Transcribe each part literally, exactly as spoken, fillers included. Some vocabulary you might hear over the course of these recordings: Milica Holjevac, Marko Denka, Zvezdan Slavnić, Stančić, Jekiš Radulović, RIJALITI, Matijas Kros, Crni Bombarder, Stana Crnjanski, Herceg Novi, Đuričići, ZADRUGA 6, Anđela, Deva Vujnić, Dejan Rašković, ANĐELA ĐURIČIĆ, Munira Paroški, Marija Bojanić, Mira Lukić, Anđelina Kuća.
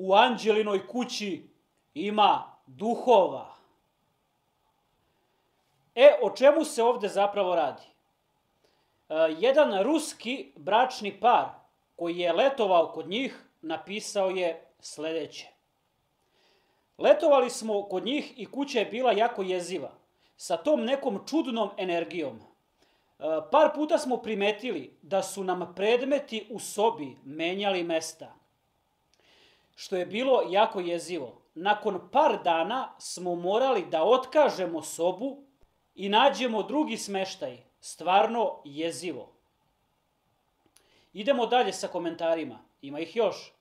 u Anđelinoj kući ima duhova. E, o čemu se ovdje zapravo radi? Jedan ruski bračni par koji je letovao kod njih napisao je sljedeće. Letovali smo kod njih i kuća je bila jako jeziva, sa tom nekom čudnom energijom. Par puta smo primetili da su nam predmeti u sobi menjali mesta, što je bilo jako jezivo. Nakon par dana smo morali da otkažemo sobu i nađemo drugi smeštaj. Stvarno jezivo. Idemo dalje sa komentarima. Ima ih još.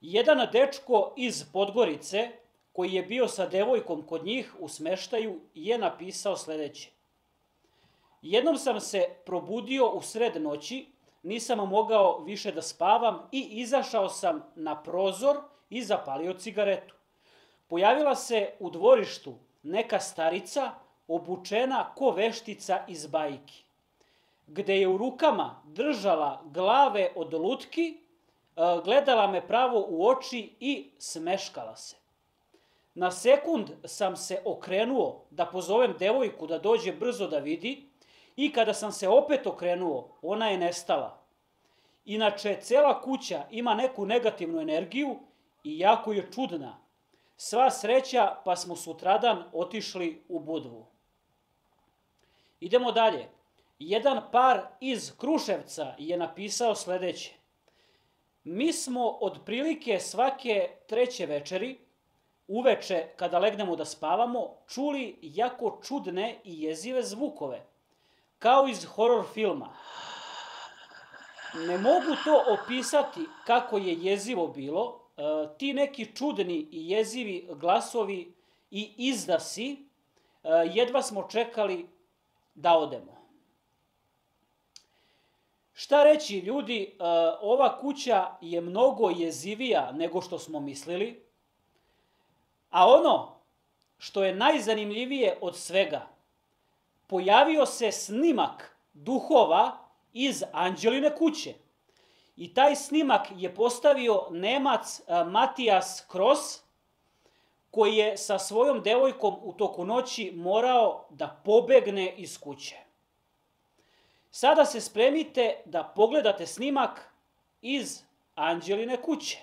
Jedan dečko iz Podgorice, koji je bio sa devojkom kod njih u smeštaju, je napisao sljedeće. Jednom sam se probudio u sred noći, nisam mogao više da spavam i izašao sam na prozor i zapalio cigaretu. Pojavila se u dvorištu neka starica obučena ko veštica iz bajki, gde je u rukama držala glave od lutki, gledala me pravo u oči i smeškala se. Na sekund sam se okrenuo da pozovem devojku da dođe brzo da vidi i kada sam se opet okrenuo, ona je nestala. Inače, cela kuća ima neku negativnu energiju i jako je čudna. Sva sreća pa smo sutradan otišli u Budvu. Idemo dalje. Jedan par iz Kruševca je napisao sljedeće. Mi smo otprilike svake treće večeri, uveče kada legnemo da spavamo, čuli jako čudne i jezive zvukove, kao iz horor filma. Ne mogu to opisati kako je jezivo bilo, ti neki čudni i jezivi glasovi i izdasi, jedva smo čekali da odemo. Šta reći, ljudi, ova kuća je mnogo jezivija nego što smo mislili, a ono što je najzanimljivije od svega, pojavio se snimak duhova iz Anđeline kuće. I taj snimak je postavio Nemac Matijas Kros, koji je sa svojom devojkom u toku noći morao da pobegne iz kuće. Sada se spremite da pogledate snimak iz Anđeline kuće.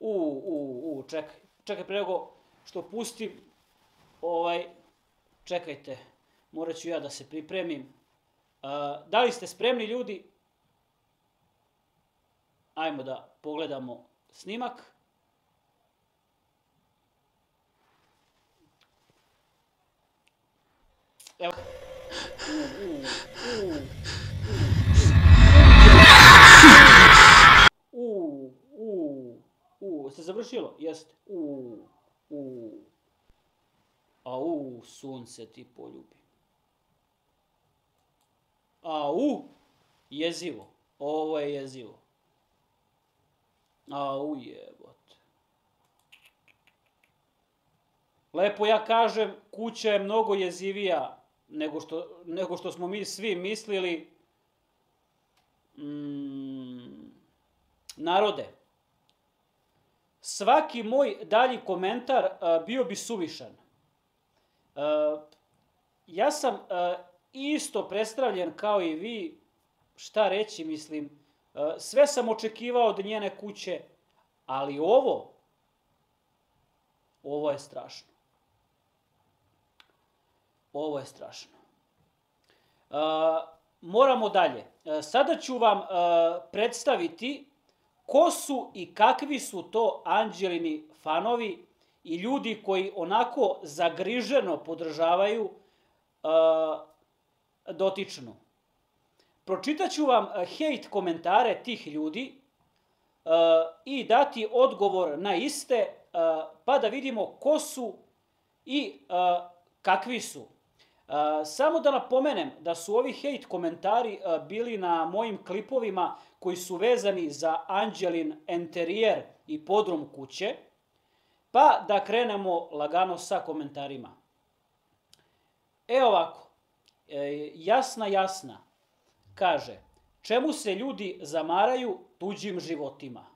U, u, u, čekaj, čekaj pre nego što pustim, ovaj, čekajte, morat ću ja da se pripremim. Da li ste spremni, ljudi? Ajmo da pogledamo snimak. Evo. U, u, u. Se završilo? Jeste. U, u. Au, sunce ti poljubi. Au, jezivo. Ovo je jezivo. Au, jebote. Lepo ja kažem, kuća je mnogo jezivija nego što, nego što smo mi svi mislili. Mm, narode, svaki moj dalji komentar a, bio bi suvišan. A, ja sam a, isto predstavljen kao i vi, šta reći, mislim, sve sam očekivao od njene kuće, ali ovo, ovo je strašno. Ovo je strašno. Moramo dalje. Sada ću vam predstaviti ko su i kakvi su to Anđelini fanovi i ljudi koji onako zagriženo podržavaju dotičnu. Pročitat ću vam hejt komentare tih ljudi i dati odgovor na iste, pa da vidimo ko su i kakvi su. Samo da napomenem da su ovi hejt komentari bili na mojim klipovima koji su vezani za Anđelin enterijer i podrum kuće, pa da krenemo lagano sa komentarima. E ovako, jasna jasna. Kaže, čemu se ljudi zamaraju tuđim životima?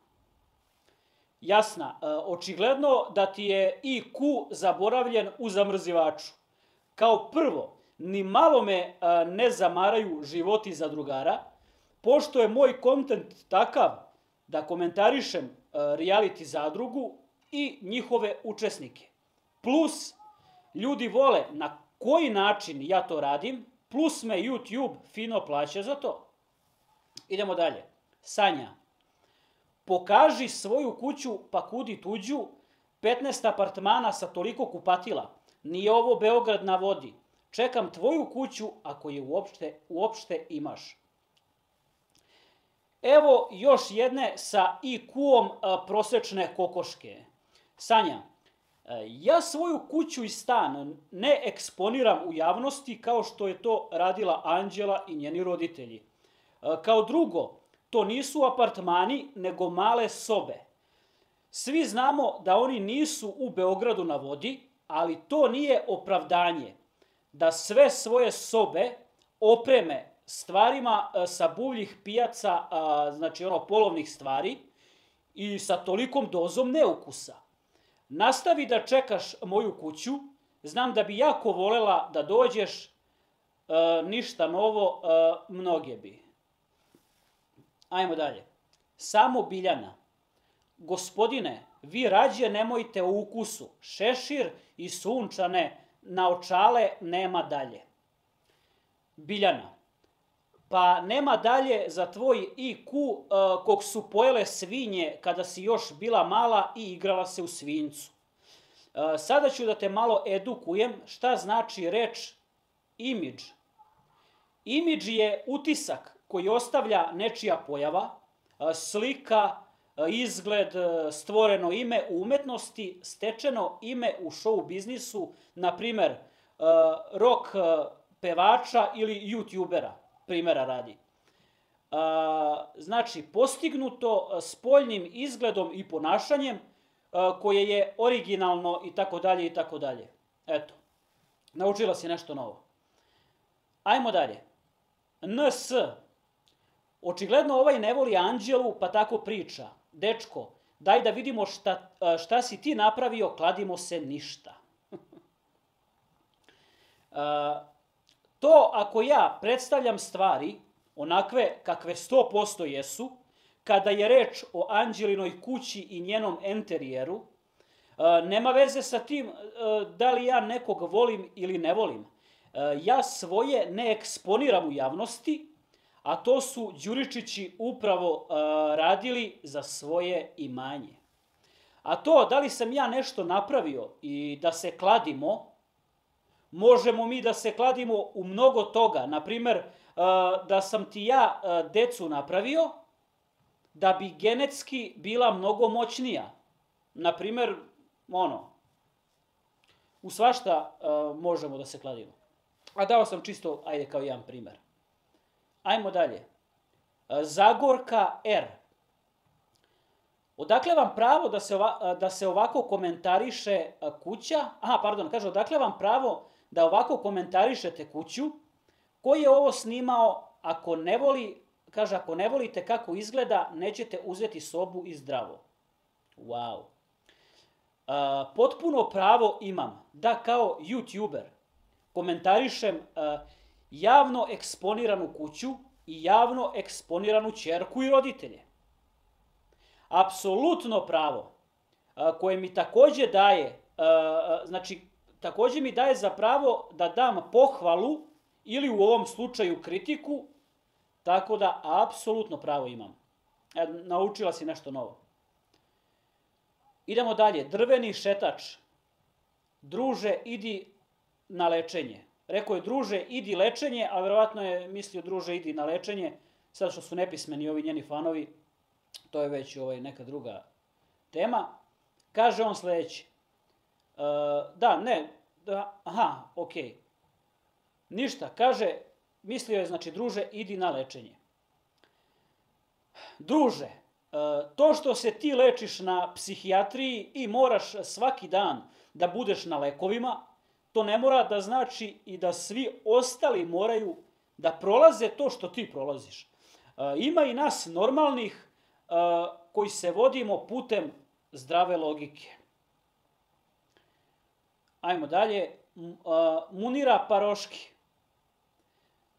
Jasna, očigledno da ti je i kju zaboravljen u zamrzivaču. Kao prvo, ni malo me ne zamaraju životi zadrugara, pošto je moj kontent takav da komentarišem reality zadrugu i njihove učesnike. Plus, ljudi vole na koji način ja to radim, plus me YouTube fino plaća za to. Idemo dalje. Sanja. Pokaži svoju kuću pa kudi tuđu, petnaest apartmana sa toliko kupatila. Nije ovo Beograd na vodi. Čekam tvoju kuću ako je uopšte, uopšte imaš. Evo još jedne sa i kju-om prosečne kokoške. Sanja, ja svoju kuću i stan ne eksponiram u javnosti kao što je to radila Anđela i njeni roditelji. Kao drugo, to nisu apartmani, nego male sobe. Svi znamo da oni nisu u Beogradu na vodi, ali to nije opravdanje da sve svoje sobe opreme stvarima sa buvljih pijaca, znači ono polovnih stvari, i sa tolikom dozom neukusa. Nastavi da čekaš moju kuću, znam da bi jako volela da dođeš, ništa novo, mnoge bi. Ajmo dalje. Samo Biljana. Gospodine, vi rađe nemojte o ukusu. Šešir i sunčane naočale nema dalje. Biljana. Pa nema dalje za tvoj i kju kog su pojele svinje kada si još bila mala i igrala se u svincu. Sada ću da te malo edukujem šta znači reč imidž. Imidž je utisak koji ostavlja nečija pojava, slika, izgled, stvoreno ime u umetnosti, stečeno ime u show biznisu, na primer rock pevača ili youtubera, primjera radi. Znači, postignuto spoljnim izgledom i ponašanjem koje je originalno itd. itd. Eto, naučila si nešto novo. Ajmo dalje. en es. Očigledno ovaj ne voli Anđelu, pa tako priča. Dečko, daj da vidimo šta, šta si ti napravio, kladimo se ništa. To ako ja predstavljam stvari, onakve kakve sto posto jesu, kada je reč o Anđelinoj kući i njenom enterijeru, nema veze sa tim da li ja nekog volim ili ne volim. Ja svoje ne eksponiram u javnosti, a to su Đuričići upravo radili za svoje imanje. A to da li sam ja nešto napravio i da se kladimo, možemo mi da se kladimo u mnogo toga. Naprimer, da sam ti ja decu napravio, da bi genetski bila mnogo moćnija. Naprimer, ono, u svašta možemo da se kladimo. A dao sam čisto, ajde, kao jedan primer. Ajmo dalje. Zagorka R. Odakle vam pravo da se ovako komentariše kuća? Aha, pardon, kaže, odakle vam pravo da ovako komentarišete kuću? Ko je ovo snimao? Ako ne voli, kaže, ako ne volite kako izgleda, nećete uzeti sobu i zdravo. Wow. Potpuno pravo imam da kao youtuber komentarišem javno eksponiranu kuću i javno eksponiranu ćerku i roditelje. Apsolutno pravo koje mi takođe daje, znači takođe mi daje za pravo da dam pohvalu ili u ovom slučaju kritiku, tako da apsolutno pravo imam. Naučila si nešto novo. Idemo dalje. Drveni šetač. Druže, idi na lečenje. Rekao je, druže, idi lečenje, a verovatno je mislio, druže, idi na lečenje. Sad što su nepismeni ovi njeni fanovi, to je već neka druga tema. Kaže on sledeći. Da, ne, aha, okej. Ništa, kaže, mislio je, znači, druže, idi na lečenje. Druže, to što se ti lečiš na psihijatriji i moraš svaki dan da budeš na lekovima, to ne mora da znači i da svi ostali moraju da prolaze to što ti prolaziš. Ima i nas normalnih koji se vodimo putem zdrave logike. Ajmo dalje. Munira Paroški.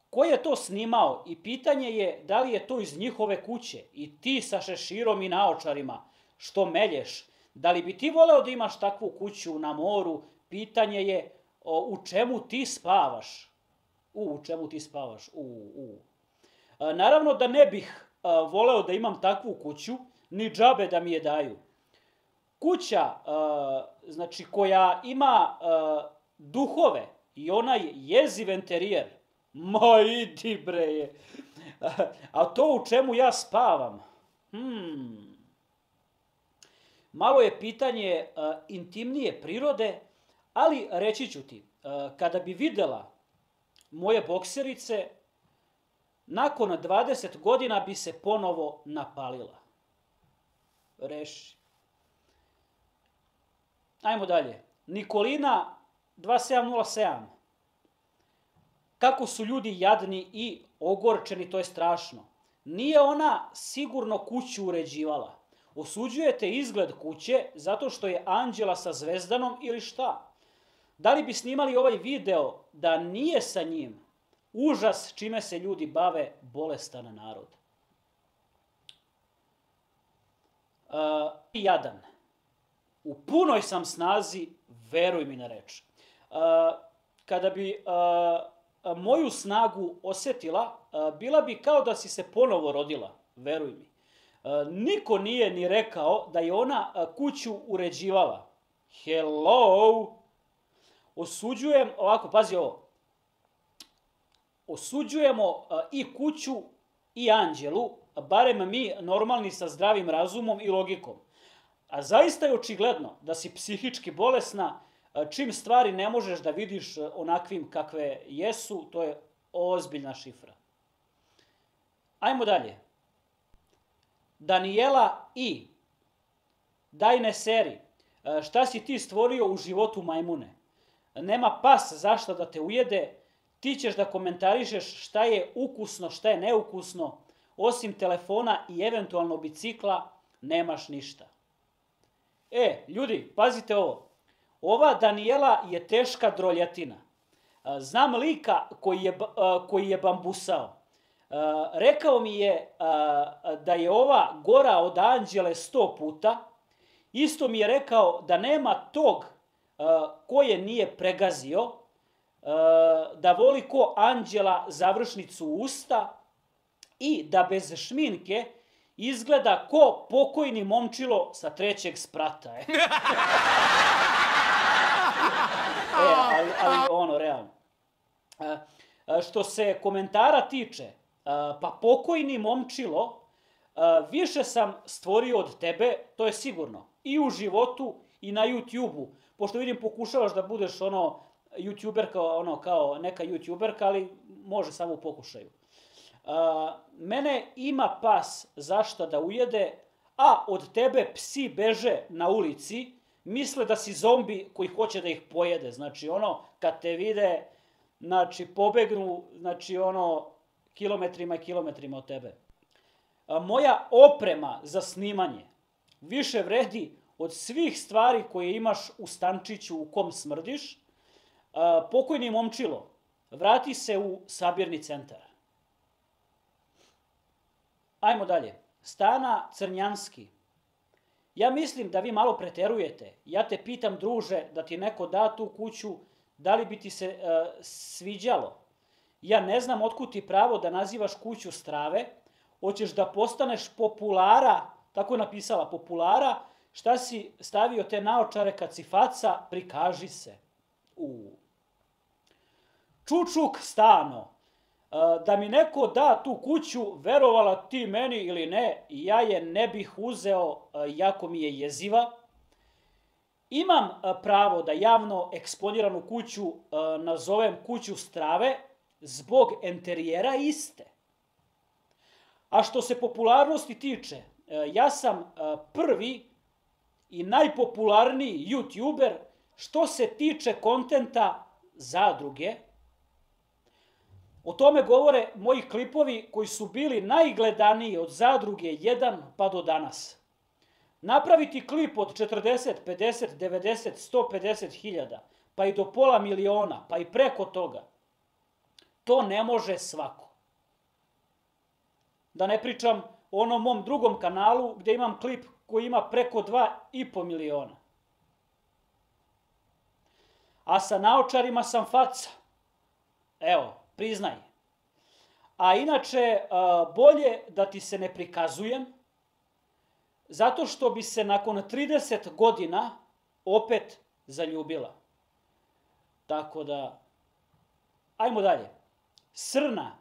Ko je to snimao i pitanje je da li je to iz njihove kuće i ti sa šeširom i naočarima što melješ. Da li bi ti voleo da imaš takvu kuću na moru? Pitanje je u čemu ti spavaš. U čemu ti spavaš? Naravno da ne bih voleo da imam takvu kuću, ni džabe da mi je daju. Kuća koja ima duhove i onaj jeziv enterijer. Ma idi breje. A to u čemu ja spavam? Malo je pitanje intimnije prirode, ali reći ću ti, kada bi videla moje bokserice, nakon dvadeset godina bi se ponovo napalila. Reši. Ajmo dalje. Nikolina dva sedam nula sedam. Kako su ljudi jadni i ogorčeni, to je strašno. Nije ona sigurno kuću uređivala. Osuđujete izgled kuće zato što je Anđela sa Zvezdanom ili šta? Da li bi snimali ovaj video da nije sa njim? Užas čime se ljudi bave, bolestan narod. Jadan. U punoj sam snazi, veruj mi na reč. Kada bi moju snagu osetila, bila bi kao da si se ponovo rodila, veruj mi. Niko nije ni rekao da je ona kuću uređivala. Hello! Osuđujem, ovako, pazi ovo. Osuđujemo i kuću i Anđelu, barem mi normalni sa zdravim razumom i logikom. A zaista je očigledno da si psihički bolesna, čim stvari ne možeš da vidiš onakvim kakve jesu, to je ozbiljna šifra. Ajmo dalje. Danijela I. Daj ne seri. Šta si ti stvorio u životu majmune? Nema pas zašto da te ujede. Ti ćeš da komentarišeš šta je ukusno, šta je neukusno. Osim telefona i eventualno bicikla, nemaš ništa. E, ljudi, pazite ovo. Ova Danijela je teška droljetina. Znam lika koji je bambusao. Rekao mi je da je ova gora od Anđele sto puta. Isto mi je rekao da nema tog koje nije pregazio, da voli ko Anđela završnicu usta i da bez šminke izgleda ko pokojni momčilo sa trećeg sprata. Ali ono, realno. Što se komentara tiče, pa pokojni momčilo, više sam stvorio od tebe, to je sigurno, i u životu i na YouTube-u. Pošto vidim pokušavaš da budeš ono youtuberka, ono kao neka youtuberka, ali može samo u pokušaju. Mene ima pas zašto da ujede, a od tebe psi beže na ulici, misle da si zombi koji hoće da ih pojede. Znači ono, kad te vide, znači pobegnu, znači ono, kilometrima i kilometrima od tebe. Moja oprema za snimanje više vredi od svih stvari koje imaš u Stančiću u kom smrdiš. Pokojni momčilo, vrati se u sabirni centar. Ajmo dalje. Stana Crnjanski. Ja mislim da vi malo preterujete. Ja te pitam, druže, da ti neko da tu kuću, da li bi ti se sviđalo. Ja ne znam otkud ti pravo da nazivaš kuću strave. Hoćeš da postaneš populara, tako je napisala, populara. Šta si stavio te naočare kad si faca, prikaži se. Čučuk Stano. Da mi neko da tu kuću, verovala ti meni ili ne, ja je ne bih uzeo, jako mi je jeziva. Imam pravo da javno eksponiranu kuću nazovem kuću strave zbog enterijera iste. A što se popularnosti tiče, ja sam prvi i najpopularniji youtuber što se tiče kontenta zadruge. O tome govore moji klipovi koji su bili najgledaniji od zadruge jedan pa do danas. Napraviti klip od četrdeset, pedeset, devedeset, sto pedeset hiljada, pa i do pola miliona, pa i preko toga, to ne može svako. Da ne pričam o onom mom drugom kanalu gde imam klip koji ima preko dva i po miliona. A sa naočarima sam faca. Evo, priznaj. A inače, bolje da ti se ne prikazujem, zato što bi se nakon trideset godina opet zaljubila. Tako da, ajmo dalje. Srna,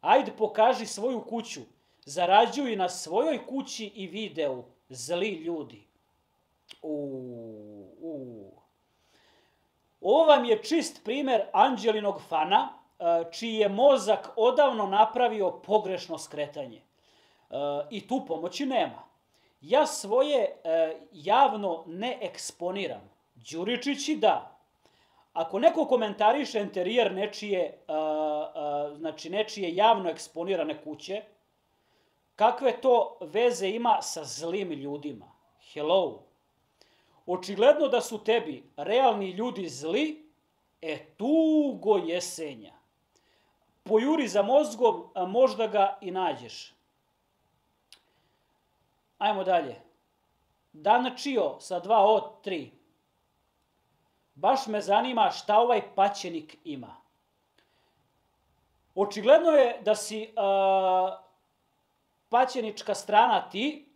ajde pokaži svoju kuću. Zarađuj na svojoj kući i videu. Zli ljudi. Uuu, uuu. Ovo vam je čist primer Anđelinog fana, čiji je mozak odavno napravio pogrešno skretanje. I tu pomoći nema. Ja svoje javno ne eksponiram. Đuričići da. Ako neko komentariše interijer nečije, znači nečije javno eksponirane kuće, kakve to veze ima sa zlim ljudima? Hello. Očigledno da su tebi realni ljudi zli, e tugo jesenja. Pojuri za mozgom, a možda ga i nađeš. Ajmo dalje. Danačio sa dva od tri. Baš me zanima šta ovaj paćenik ima. Očigledno je da si uh, paćenička strana ti,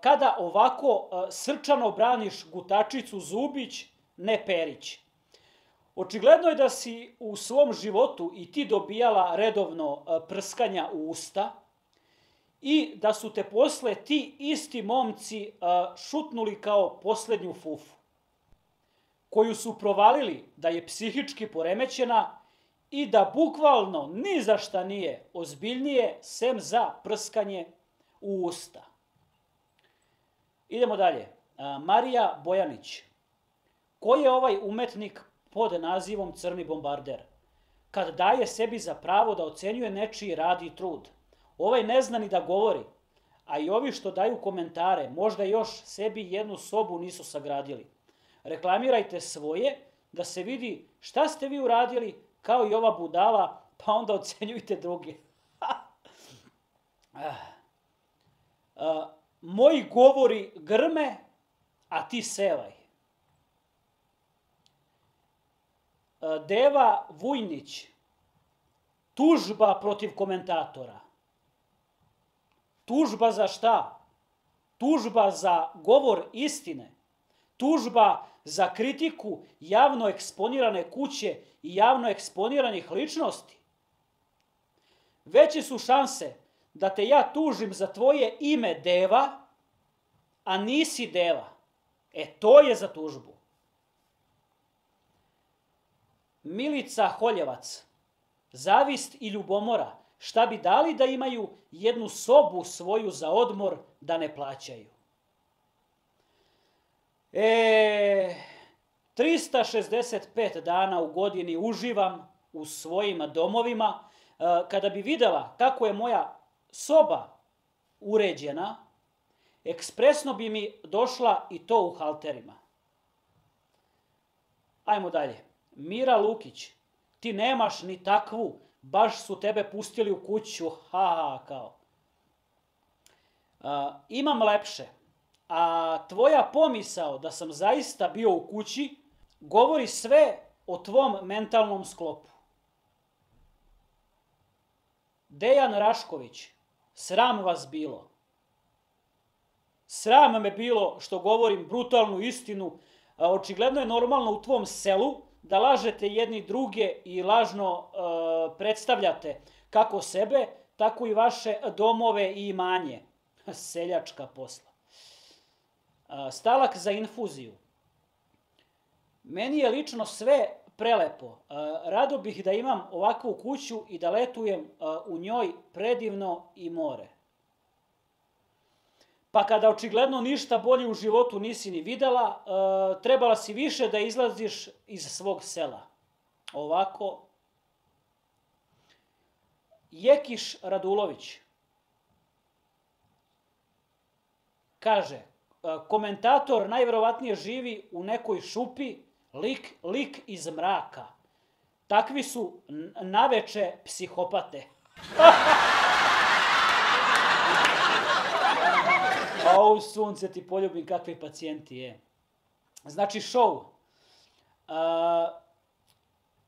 kada ovako srčano braniš gutačicu Zubić, ne Perić. Očigledno je da si u svom životu i ti dobijala redovno prskanja u usta i da su te posle ti isti momci šutnuli kao poslednju fufu, koju su provalili da je psihički poremećena i da bukvalno ni za šta nije ozbiljnije sem za prskanje u usta. Idemo dalje. Marija Bojanić. Ko je ovaj umetnik pod nazivom Crni bombarder? Kad daje sebi za pravo da ocenjuje nečiji rad i trud. Ovaj ne zna ni da govori, a i ovi što daju komentare možda još sebi jednu sobu nisu sagradili. Reklamirajte svoje da se vidi šta ste vi uradili kao i ova budala, pa onda ocenjujte druge. Aha. Moji govori grme, a ti sevaj. Deva Vujnić. Tužba protiv komentatora. Tužba za šta? Tužba za govor istine. Tužba za kritiku javno eksponirane kuće i javno eksponiranih ličnosti. Veće su šanse da te ja tužim za tvoje ime Deva, a nisi Deva. E, to je za tužbu. Milica Holjevac. Zavist i ljubomora. Šta bi dali da imaju jednu sobu svoju za odmor da ne plaćaju? E, trista šezdeset pet dana u godini uživam u svojim domovima. Kada bi videla kako je moja soba uređena, ekspresno bi mi došla i to u halterima. Ajmo dalje. Mira Lukić, ti nemaš ni takvu, baš su tebe pustili u kuću, ha, kao. Imam lepše, a tvoja pomisao da sam zaista bio u kući govori sve o tvom mentalnom sklopu. Dejan Rašković, sram vas bilo. Sram me bilo što govorim brutalnu istinu. Očigledno je normalno u tvom selu da lažete jedni druge i lažno predstavljate kako sebe, tako i vaše domove i imanje. Seljačka posla. Stalak za infuziju. Meni je lično sve prelepo. Rado bih da imam ovakvu kuću i da letujem u njoj predivno i more. Pa kada očigledno ništa bolje u životu nisi ni videla, trebala si više da izlaziš iz svog sela. Ovako. Jekiš Radulović kaže, komentator najverovatnije živi u nekoj šupi, lik iz mraka. Takvi su naveče psihopate. Au, sunce ti poljubim, kakvi pacijenti je. Znači, show.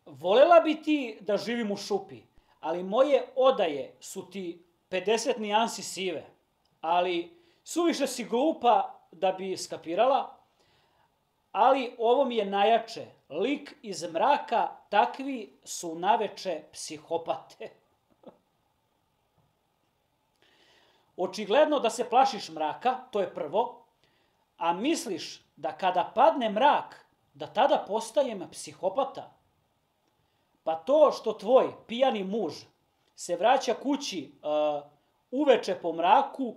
Volela bi ti da živim u šupi, ali moje odaje su ti pedeset nijansi sive, ali suviše si glupa da bi skapirala, ali ovo mi je najjače. Lik iz mraka, takvi su naveče psihopate. Očigledno da se plašiš mraka, to je prvo, a misliš da kada padne mrak, da tada postajem psihopata. Pa to što tvoj pijani muž se vraća kući uveče po mraku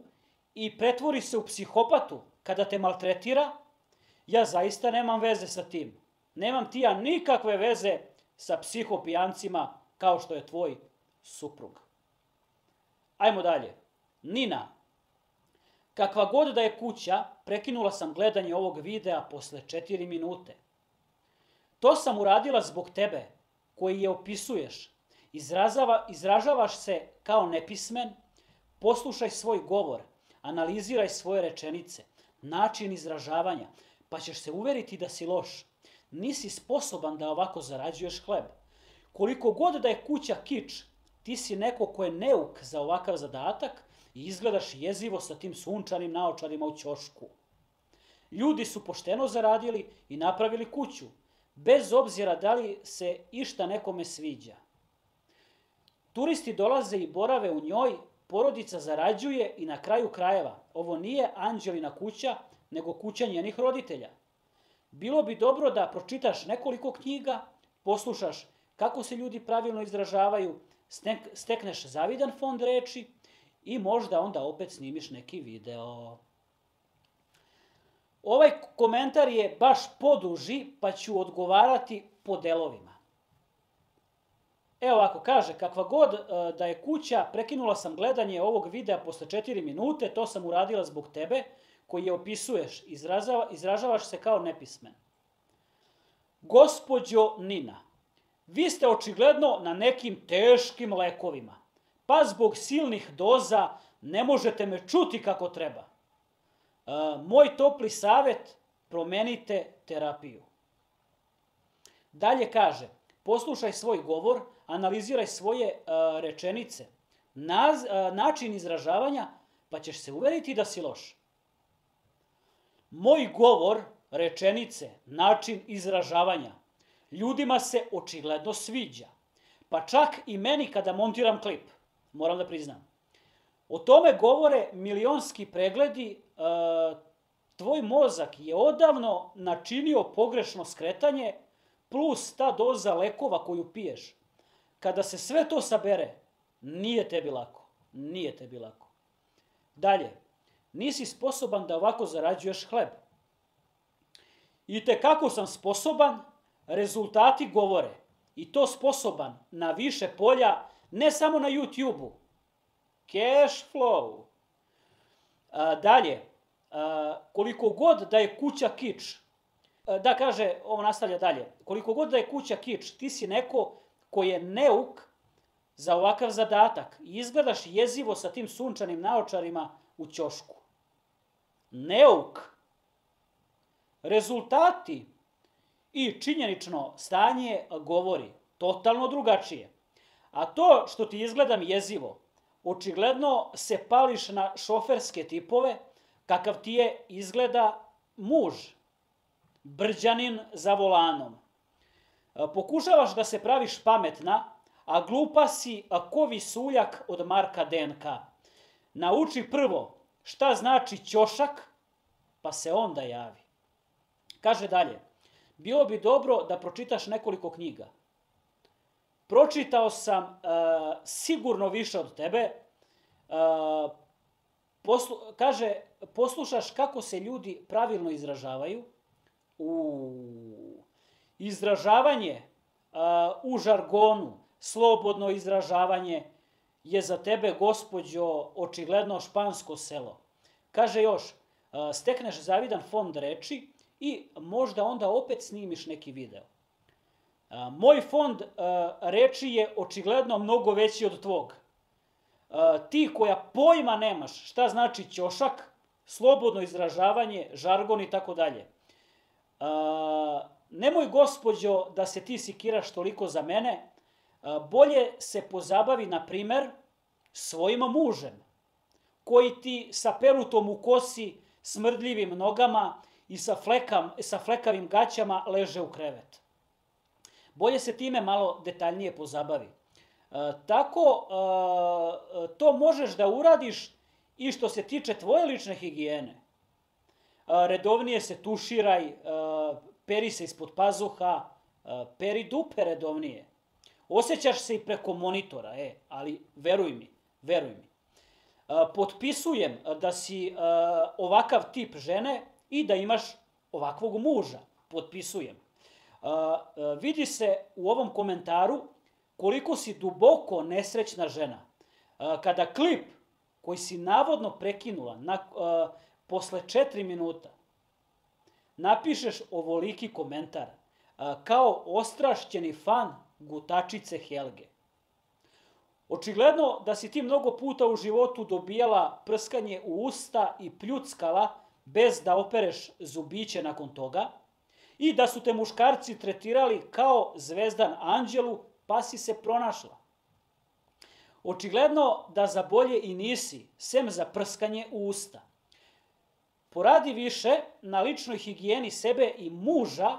i pretvori se u psihopatu kada te maltretira, ja zaista nemam veze sa tim. Nemam ti ja nikakve veze sa psihopijancima kao što je tvoj suprug. Ajmo dalje. Nina. Kakva god da je kuća, prekinula sam gledanje ovog videa posle četiri minute. To sam uradila zbog tebe, koji je opisuješ. Izražavaš se kao nepismen, poslušaj svoj govor, analiziraj svoje rečenice, način izražavanja, pa ćeš se uveriti da si loš. Nisi sposoban da ovako zarađuješ hleb. Koliko god da je kuća kič, ti si neko ko je neuk za ovakav zadatak i izgledaš jezivo sa tim sunčanim naočarima u ćošku. Ljudi su pošteno zaradili i napravili kuću, bez obzira da li se išta nekome sviđa. Turisti dolaze i borave u njoj, porodica zarađuje i na kraju krajeva. Ovo nije Anđelina kuća, nego kuća njenih roditelja. Bilo bi dobro da pročitaš nekoliko knjiga, poslušaš kako se ljudi pravilno izražavaju, stekneš zavidan fond reči i možda onda opet snimiš neki video. Ovaj komentar je baš poduži, pa ću odgovarati po delovima. Evo ovako, kaže, kakva god da je kuća, prekinula sam gledanje ovog videa posle četiri minute, to sam uradila zbog tebe, koji je opisuješ, izražavaš se kao nepismen. Gospođo Nina, vi ste očigledno na nekim teškim lekovima, pa zbog silnih doza ne možete me čuti kako treba. Moj topli savjet, promenite terapiju. Dalje kaže, poslušaj svoj govor, analiziraj svoje rečenice, način izražavanja, pa ćeš se uveriti da si loš. Moj govor, rečenice, način izražavanja ljudima se očigledno sviđa, pa čak i meni kada montiram klip, moram da priznam. O tome govore milionski pregledi, tvoj mozak je odavno načinio pogrešno skretanje plus ta doza lekova koju piješ. Kada se sve to sabere, nije tebi lako, nije tebi lako. Dalje. Nisi sposoban da ovako zarađuješ hleb. I te kako sam sposoban, rezultati govore. I to sposoban na više polja, ne samo na YouTube-u. Cash flow. Dalje, koliko god da je kuća kič, da kaže, ovo nastavlja dalje, koliko god da je kuća kič, ti si neko koji je neuk za ovakav zadatak i izgledaš jezivo sa tim sunčanim naočarima u ćošku. Neuk. Rezultati i činjenično stanje govori totalno drugačije. A to što ti izgledam jezivo, očigledno se pališ na šoferske tipove kakav ti je izgleda muž, brđanin za volanom. Pokušavaš da se praviš pametna, a glupa si ko visuljak od Marka Denka. Nauči prvo šta znači ćošak, pa se onda javi. Kaže dalje, bilo bi dobro da pročitaš nekoliko knjiga. Pročitao sam sigurno više od tebe. Kaže, poslušaš kako se ljudi pravilno izražavaju. Izražavanje u žargonu, slobodno izražavanje, je za tebe, gospođo, očigledno špansko selo. Kaže još, stekneš zavidan fond reči i možda onda opet snimiš neki video. Moj fond reči je očigledno mnogo veći od tvog. Ti koja pojma nemaš šta znači ćošak, slobodno izražavanje, žargon i tako dalje. Nemoj, gospođo, da se ti sikiraš toliko za mene, bolje se pozabavi, na primer, svojim mužem, koji ti sa perutom u kosi, smrdljivim nogama i sa flekavim gaćama leže u krevet. Bolje se time malo detaljnije pozabavi. Tako to možeš da uradiš i što se tiče tvoje lične higijene. Redovnije se tuširaj, peri se ispod pazuha, peri dupe redovnije. Osjećaš se i preko monitora, ali veruj mi, veruj mi. Potpisujem da si ovakav tip žene i da imaš ovakvog muža. Potpisujem. Vidi se u ovom komentaru koliko si duboko nesrećna žena. Kada klip koji si navodno prekinula posle četiri minuta, napišeš ovoliki komentar kao ostrašćeni fan gutačice Helge. Očigledno da si ti mnogo puta u životu dobijala prskanje u usta i pljuckala bez da opereš zubiće nakon toga i da su te muškarci tretirali kao Zvezdan Anđelu, pa si se pronašla. Očigledno da za bolje i nisi, sem za prskanje u usta. Poradi više na ličnoj higijeni sebe i muža,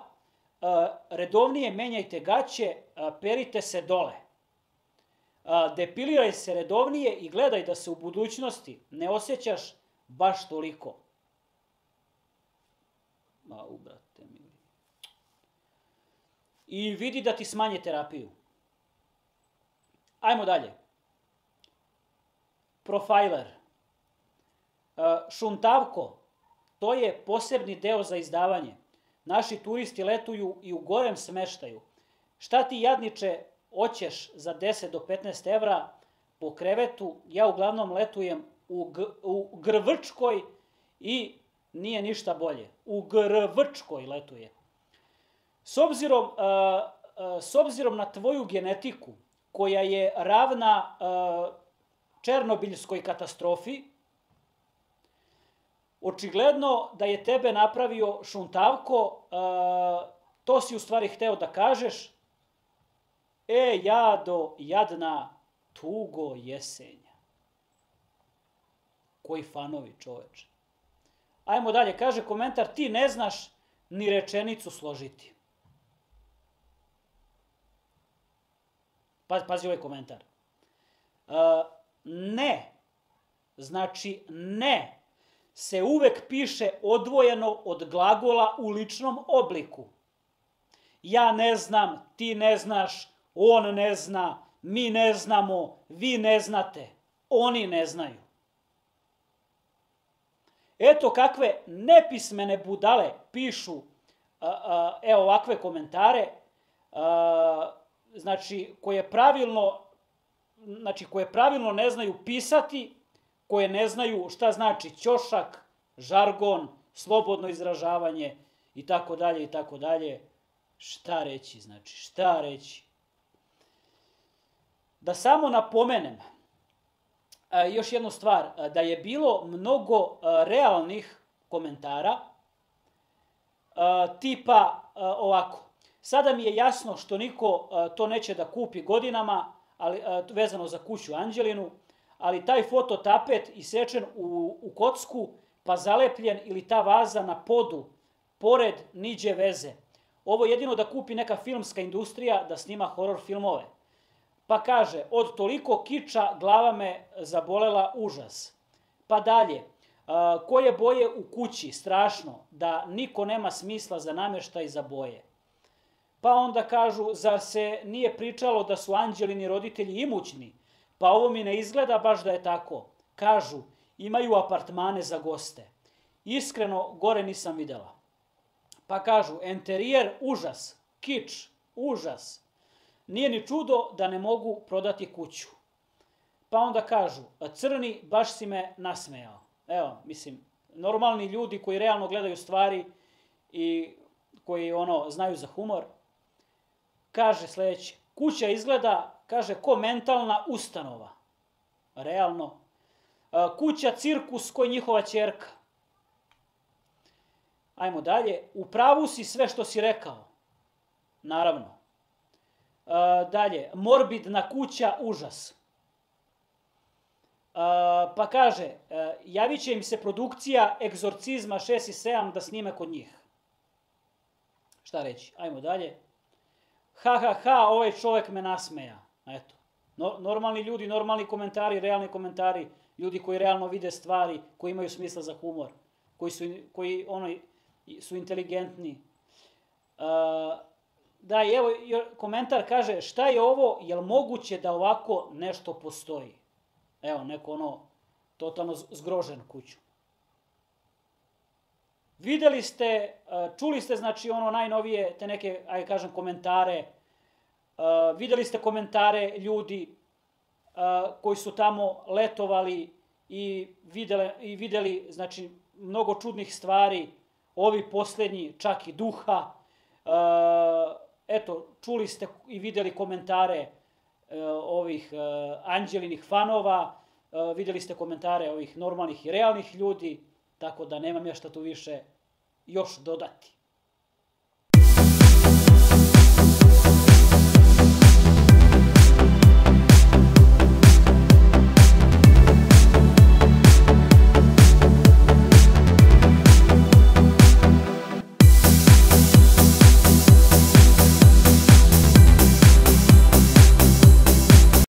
redovnije menjajte gaće, perite se dole. Depiliraj se redovnije i gledaj da se u budućnosti ne osjećaš baš toliko. I vidi da ti smanje terapiju. Ajmo dalje. Profiler. Šuntavko, to je posebni deo za izdavanje. Naši turisti letuju i u gorem smeštaju. Šta ti, jadniče, oćeš za deset do petnaest evra po krevetu? Ja uglavnom letujem u Grvrčkoj i nije ništa bolje. U Grvrčkoj letuje. S obzirom na tvoju genetiku, koja je ravna Černobiljskoj katastrofi, očigledno da je tebe napravio šuntavko, to si u stvari hteo da kažeš, e, jado, jadna, tugo jesenja. Koji fanovi, čoveče. Ajmo dalje, kaže komentar, ti ne znaš ni rečenicu složiti. Pazi ovaj komentar. Ne, znači ne, se uvek piše odvojeno od glagola u ličnom obliku. Ja ne znam, ti ne znaš, on ne zna, mi ne znamo, vi ne znate, oni ne znaju. Eto kakve nepismene budale pišu evo ovakve komentare, znači koje pravilno, znači koje pravilno ne znaju pisati, koje ne znaju šta znači ćošak, žargon, slobodno izražavanje i tako dalje i tako dalje. Šta reći, znači, šta reći? Da samo napomenem još jednu stvar, da je bilo mnogo realnih komentara, tipa ovako. Sada mi je jasno što niko to neće da kupi godinama, vezano za kuću Anđelinu, ali taj fototapet isečen u kocku pa zalepljen ili ta vaza na podu, pored, niđe veze. Ovo jedino da kupi neka filmska industrija da snima horor filmove. Pa kaže, od toliko kiča glava me zabolela, užas. Pa dalje, koje boje u kući, strašno, da niko nema smisla za namještaj za boje. Pa onda kažu, zar se nije pričalo da su Anđelini roditelji imućni? Pa ovo mi ne izgleda baš da je tako. Kažu, imaju apartmane za goste. Iskreno, gore nisam videla. Pa kažu, enterijer, užas, kič, užas. Nije ni čudo da ne mogu prodati kuću. Pa onda kažu, crni, baš si me nasmejao. Evo, mislim, normalni ljudi koji realno gledaju stvari i koji znaju za humor, kaže sledeće, kuća izgleda, kaže, ko mentalna ustanova. Realno. Kuća cirkus koji njihova ćerka. Ajmo dalje. U pravu si sve što si rekao. Naravno. Dalje. Morbidna kuća, užas. Pa kaže, javit će im se produkcija Egzorcizma šest i sedam da snime kod njih. Šta reći? Ajmo dalje. Ha, ha, ha, ovaj čovek me nasmeja. Eto. Normalni ljudi, normalni komentari, realni komentari. Ljudi koji realno vide stvari, koji imaju smisla za humor. Koji su inteligentni. Da, evo, komentar kaže, šta je ovo, je li moguće da ovako nešto postoji? Evo, neko ono, totalno zgrožen kuću. Videli ste, čuli ste, znači, ono najnovije, te neke, ajde kažem, komentare. Videli ste komentare ljudi koji su tamo letovali i videli, znači, mnogo čudnih stvari. Ovi posljednji, čak i duha. Eto, čuli ste i videli komentare ovih Anđelinih fanova, videli ste komentare ovih normalnih i realnih ljudi, tako da nemam ja šta tu više još dodati.